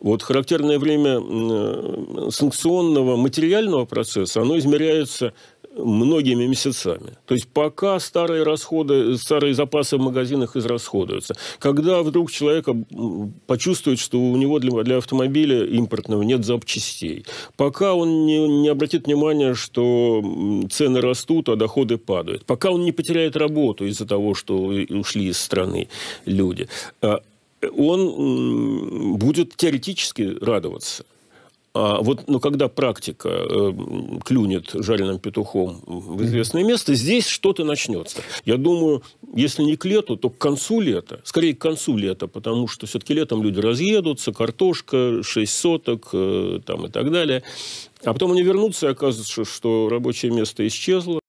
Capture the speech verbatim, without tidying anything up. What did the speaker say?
Вот характерное время санкционного материального процесса, оно измеряется многими месяцами. То есть пока старые расходы, старые запасы в магазинах израсходуются. Когда вдруг человек почувствует, что у него для, для автомобиля импортного нет запчастей. Пока он не, не обратит внимания, что цены растут, а доходы падают. Пока он не потеряет работу из-за того, что ушли из страны люди. Он будет теоретически радоваться. А вот, но когда практика э, клюнет жареным петухом в известное место, здесь что-то начнется. Я думаю, если не к лету, то к концу лета. Скорее, к концу лета, потому что все-таки летом люди разъедутся, картошка, шесть соток э, там, и так далее. А потом они вернутся, и оказывается, что рабочее место исчезло.